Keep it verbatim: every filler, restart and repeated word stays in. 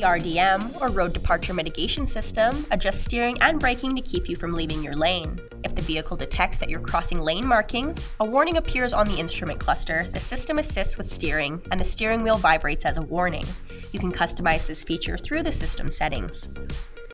The R D M, or Road Departure Mitigation System, adjusts steering and braking to keep you from leaving your lane. If the vehicle detects that you're crossing lane markings, a warning appears on the instrument cluster, the system assists with steering, and the steering wheel vibrates as a warning. You can customize this feature through the system settings.